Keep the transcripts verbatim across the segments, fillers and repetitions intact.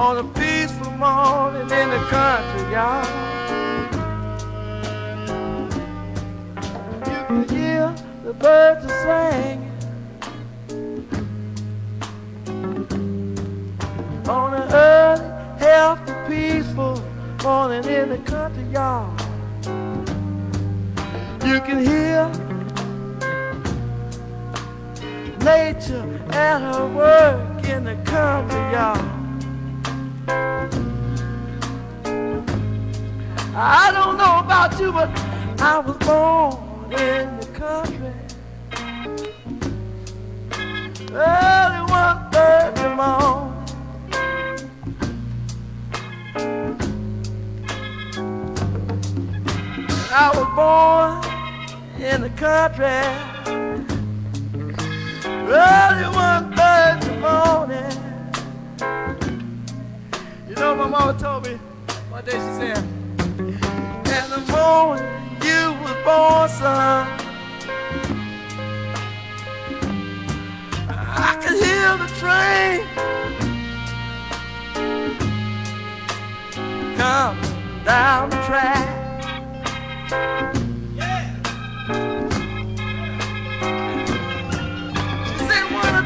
on a peaceful morning in the country yard. You can hear the birds singing on an early, healthy, peaceful morning in the country yard. You can hear nature at her work in the country yard. I don't know about you, but I was born in the country. Early one Thursday morning. I was born in the country, early one Thursday morning. You know, my mama told me one day, she said, "In the morning you was born, son." I could hear the train coming down the track.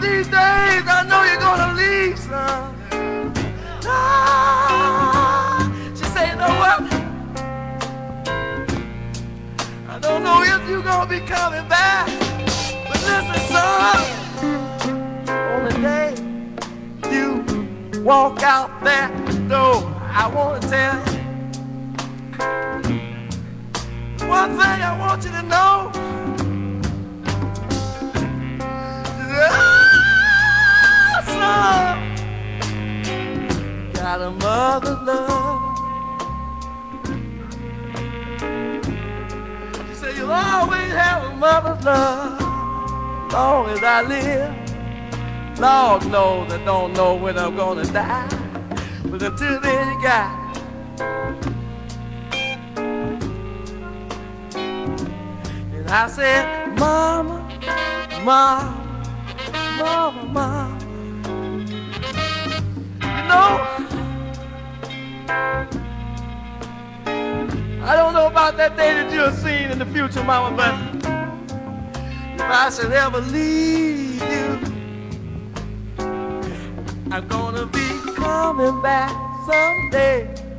These days I know you're gonna leave, son. Ah, she said, "You know what? I don't know if you're gonna be coming back, but listen, son, on the day you walk out that door, I wanna tell you one thing. I want you to know." Got a mother love. She said you'll always have a mother's love. Long as I live, Lord knows I don't know when I'm gonna die, but until then you got it. And I said, "Mama, Mama, Mama, Mama, I don't know about that day that you'll see in the future, Mama, but if I should ever leave you, I'm gonna be coming back someday."